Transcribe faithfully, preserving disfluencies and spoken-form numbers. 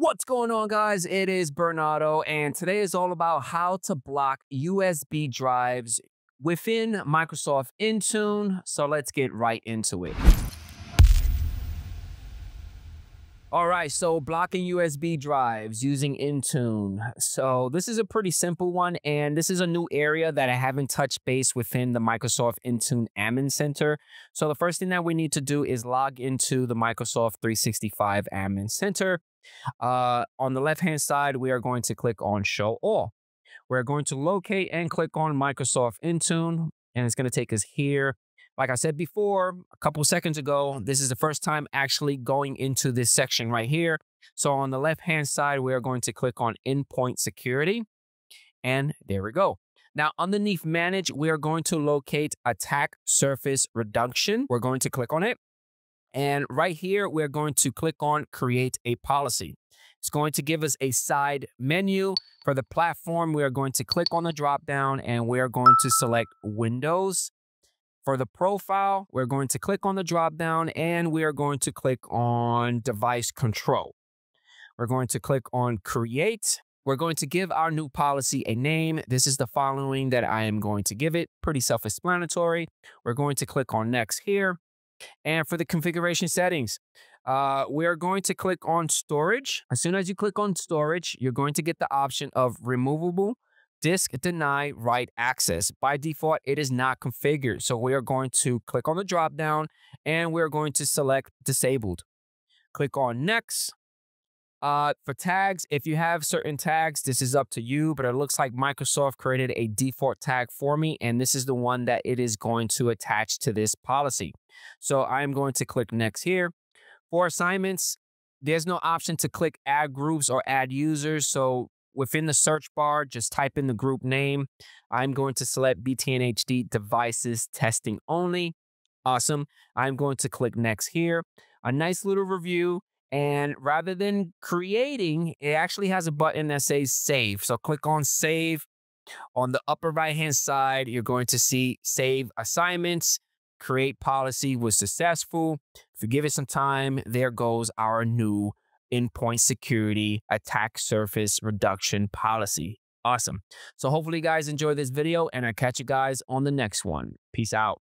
What's going on, guys? It is Bernardo, and today is all about how to block U S B drives within Microsoft Intune. So let's get right into it. All right, so blocking U S B drives using Intune. So this is a pretty simple one, and this is a new area that I haven't touched base within the Microsoft Intune Admin Center. So the first thing that we need to do is log into the Microsoft three sixty-five Admin Center. Uh, on the left-hand side, we are going to click on Show All. We're going to locate and click on Microsoft Intune, and it's going to take us here. Like I said before, a couple seconds ago, this is the first time actually going into this section right here. So on the left-hand side, we are going to click on Endpoint Security, and there we go. Now, underneath Manage, we are going to locate Attack Surface Reduction. We're going to click on it. And right here, we're going to click on Create a Policy. It's going to give us a side menu. For the platform, we are going to click on the drop-down, and we are going to select Windows. For the profile, we're going to click on the drop-down, and we are going to click on Device Control. We're going to click on Create. We're going to give our new policy a name. This is the following that I am going to give it. Pretty self-explanatory. We're going to click on Next here. And for the configuration settings, uh, we are going to click on storage. As soon as you click on storage, you're going to get the option of removable, disk, deny, write access. By default, it is not configured. So we are going to click on the dropdown, and we're going to select disabled. Click on next. Uh, for tags, if you have certain tags, this is up to you, but it looks like Microsoft created a default tag for me, and this is the one that it is going to attach to this policy. So I'm going to click next here. For assignments, there's no option to click add groups or add users. So within the search bar, just type in the group name. I'm going to select B T N H D devices testing only. Awesome. I'm going to click next here. A nice little review. And rather than creating, it actually has a button that says save. So click on save. On the upper right-hand side, you're going to see save assignments. Create policy was successful. If you give it some time, there goes our new endpoint security attack surface reduction policy. Awesome. So hopefully you guys enjoy this video, and I'll catch you guys on the next one. Peace out.